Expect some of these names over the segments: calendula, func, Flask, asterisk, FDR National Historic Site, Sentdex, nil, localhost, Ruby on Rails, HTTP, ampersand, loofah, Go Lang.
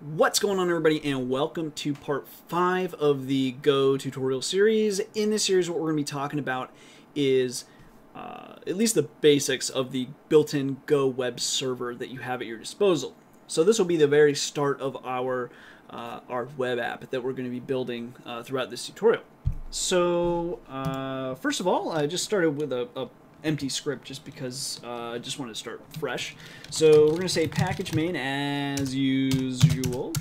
What's going on, everybody, and welcome to part 5 of the Go tutorial series. In this series, what we're going to be talking about is at least the basics of the built-in Go web server that you have at your disposal. So this will be the very start of our web app that we're going to be building throughout this tutorial. So first of all, I just started with a empty script just because I just wanted to start fresh. So we're going to say package main as usual,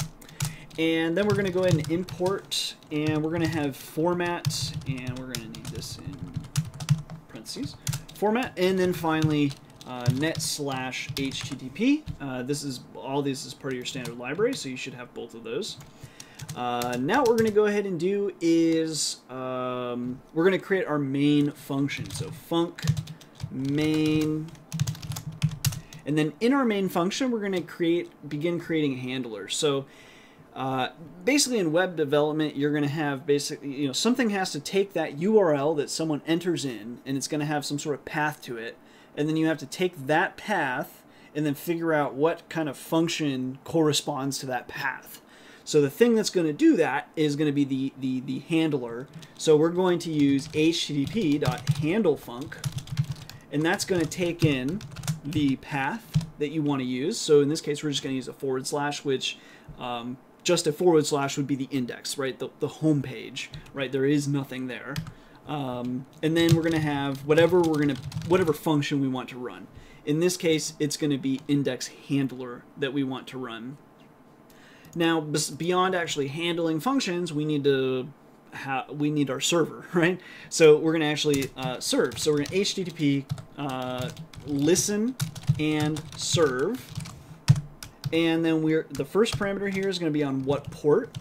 and then we're going to go ahead and import, and we're going to have format, and we're going to need this in parentheses, format, and then finally net/HTTP. All this is part of your standard library, so you should have both of those. Now what we're going to go ahead and do is we're going to create our main function. So func main, and then in our main function we're going to begin creating a handler. So basically in web development you're going to have basically, you know, something has to take that URL that someone enters in, and it's going to have some sort of path to it, and then you have to take that path and then figure out what kind of function corresponds to that path. So the thing that's going to do that is going to be the handler. So we're going to use http.handlefunc, and that's going to take in the path that you want to use. So in this case, we're just going to use a /, which just a / would be the index, right? The home page, right? There is nothing there. And then we're going to have whatever function we want to run. In this case, it's going to be index handler that we want to run. Now, beyond actually handling functions, we need our server, right? So we're going to actually serve. So we're going to HTTP listen and serve, and then the first parameter here is going to be on what port,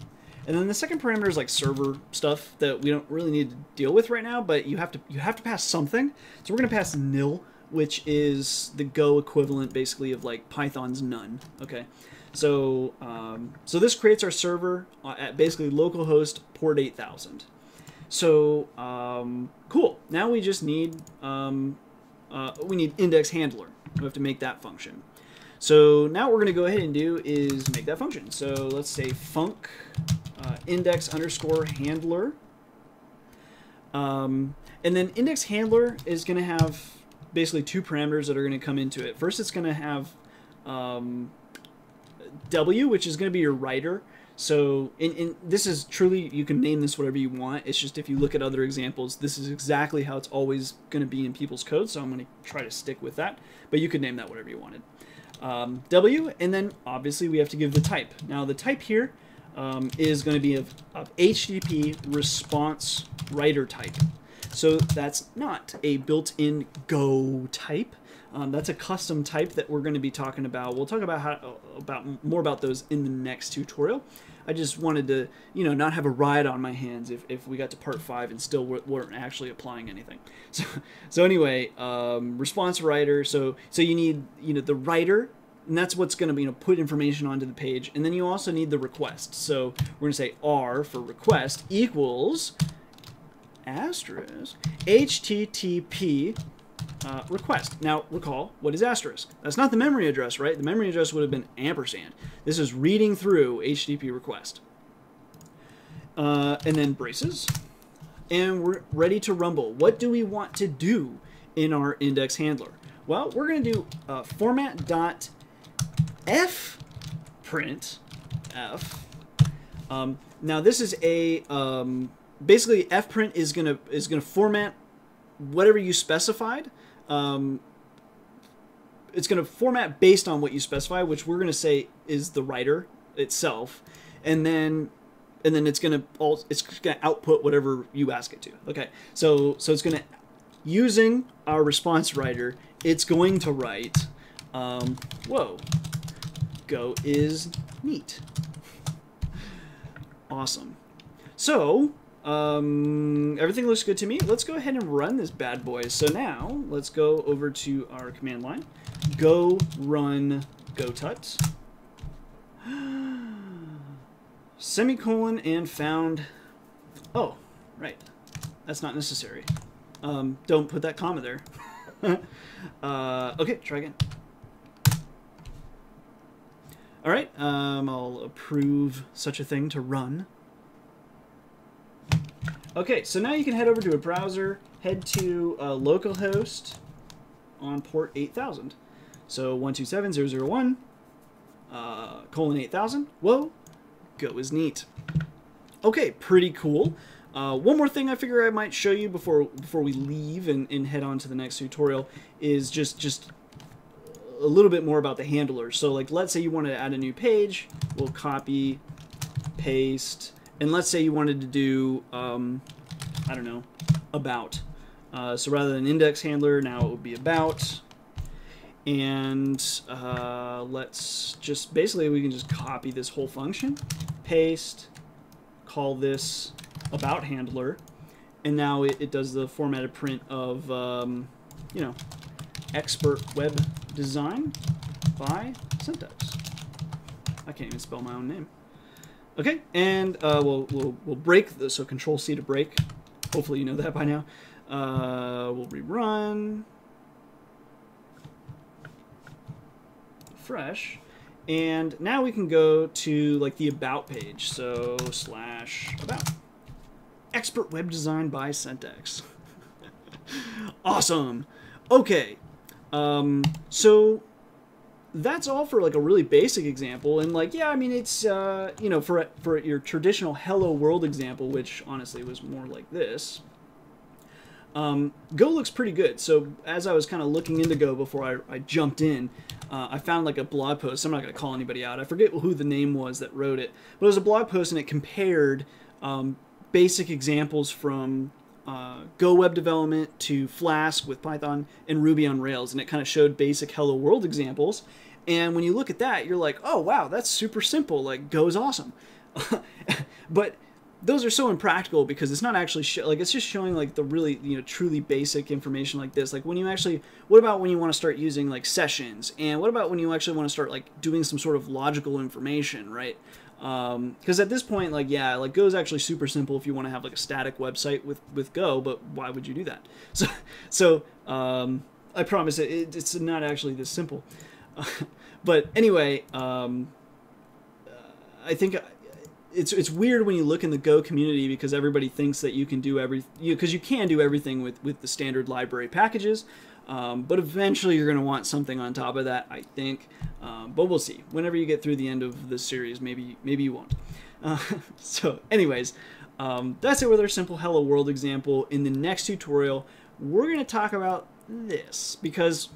and then the second parameter is like server stuff that we don't really need to deal with right now, but you have to pass something. So we're going to pass nil, which is the Go equivalent basically of like Python's none. Okay. So, so this creates our server at basically localhost port 8000. So, cool. Now we just need we need index handler. We have to make that function. So now what we're going to go ahead and do is make that function. So let's say func index_handler, and then index handler is going to have basically two parameters that are going to come into it. First, it's going to have W, which is going to be your writer. So in this is truly, you can name this whatever you want. It's just, if you look at other examples, this is exactly how it's always going to be in people's code. So I'm going to try to stick with that, but you could name that whatever you wanted. W, and then obviously we have to give the type. Now the type here is going to be of HTTP response writer type. So that's not a built-in Go type. That's a custom type that we're going to be talking about. We'll talk about more about those in the next tutorial. I just wanted to, you know, not have a riot on my hands if we got to part 5 and still weren't actually applying anything. So anyway, response writer. So you need, you know, the writer, and that's what's going to be, you know, put information onto the page, and then you also need the request. So we're going to say R for request equals asterisk HTTP. Request. Now recall, what is asterisk? That's not the memory address, right? The memory address would have been ampersand. This is reading through HTTP request. And then braces. And we're ready to rumble. What do we want to do in our index handler? Well, we're going to do format.f print f. Now this is a basically f print is going to format whatever you specified. It's going to format based on what you specify, which we're going to say is the writer itself, and then it's going to output whatever you ask it to. Okay, so it's going to, using our response writer, it's going to write whoa, Go is neat. Awesome. So everything looks good to me. Let's go ahead and run this bad boy. So now let's go over to our command line. Go run go tut semicolon and found. Oh, right. That's not necessary. Don't put that comma there. Okay, try again. All right, I'll approve such a thing to run. Okay, so now you can head over to a browser, head to localhost on port 8000. So 127.0.0.1, colon 8000. Whoa, Go is neat. Okay, pretty cool. One more thing I figure I might show you before we leave and head on to the next tutorial is just a little bit more about the handler. So like, let's say you wanted to add a new page, we'll copy, paste, and let's say you wanted to do, I don't know, about. So rather than index handler, now it would be about. And let's just, basically we can just copy this whole function, paste, call this about handler, and now it does the formatted print of, you know, expert web design by Sentdex. I can't even spell my own name. Okay, and we'll break this, so Control C to break. Hopefully you know that by now. We'll rerun, fresh, and now we can go to like the about page. So /about. Expert web design by Sentdex. Awesome. Okay. So that's all for like a really basic example. And like, yeah, I mean, it's, you know, for your traditional hello world example, which honestly was more like this, Go looks pretty good. So as I was kind of looking into Go before I jumped in, I found like a blog post. I'm not going to call anybody out. I forget who the name was that wrote it, but it was a blog post and it compared, basic examples from Go web development to Flask with Python and Ruby on Rails, and it kind of showed basic hello world examples. And when you look at that, you're like, oh wow, that's super simple, like Go is awesome. But those are so impractical because it's not actually like, it's just showing like the really, you know, truly basic information like this. Like when you actually, what about when you want to start using like sessions, and what about when you actually want to start like doing some sort of logical information, right? Because at this point, like, yeah, like Go is actually super simple if you want to have like a static website with Go, but why would you do that? So I promise it's not actually this simple. But anyway, I think it's weird when you look in the Go community because everybody thinks that you can do you can do everything with the standard library packages. But eventually you're going to want something on top of that, I think. But we'll see. Whenever you get through the end of this series, maybe you won't. So anyways, that's it with our simple hello world example. In the next tutorial, we're going to talk about this because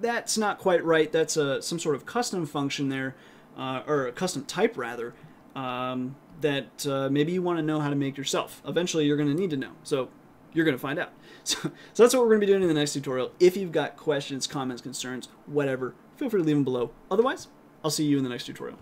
that's not quite right. That's some sort of custom function there, or a custom type rather, that maybe you want to know how to make yourself. Eventually you're going to need to know. So you're going to find out. So that's what we're going to be doing in the next tutorial. If you've got questions, comments, concerns, whatever, feel free to leave them below. Otherwise, I'll see you in the next tutorial.